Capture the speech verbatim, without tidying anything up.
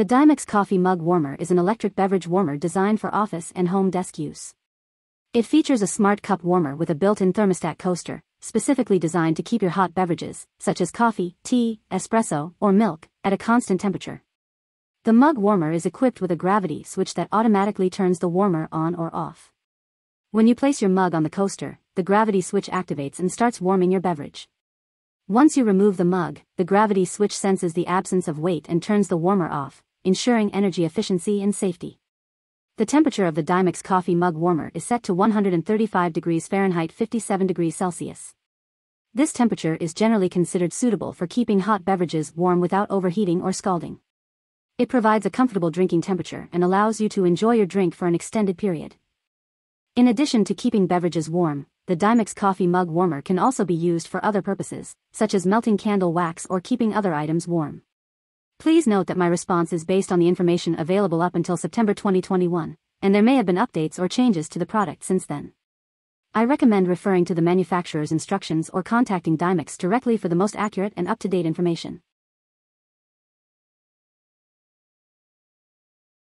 The Dimux Coffee Mug Warmer is an electric beverage warmer designed for office and home desk use. It features a smart cup warmer with a built-in thermostat coaster, specifically designed to keep your hot beverages, such as coffee, tea, espresso, or milk, at a constant temperature. The mug warmer is equipped with a gravity switch that automatically turns the warmer on or off. When you place your mug on the coaster, the gravity switch activates and starts warming your beverage. Once you remove the mug, the gravity switch senses the absence of weight and turns the warmer off, ensuring energy efficiency and safety. The temperature of the Dimux coffee mug warmer is set to one hundred thirty-five degrees Fahrenheit fifty-seven degrees Celsius. This temperature is generally considered suitable for keeping hot beverages warm without overheating or scalding. It provides a comfortable drinking temperature and allows you to enjoy your drink for an extended period. In addition to keeping beverages warm, the Dimux coffee mug warmer can also be used for other purposes, such as melting candle wax or keeping other items warm. Please note that my response is based on the information available up until September twenty twenty-one, and there may have been updates or changes to the product since then. I recommend referring to the manufacturer's instructions or contacting Dimux directly for the most accurate and up-to-date information.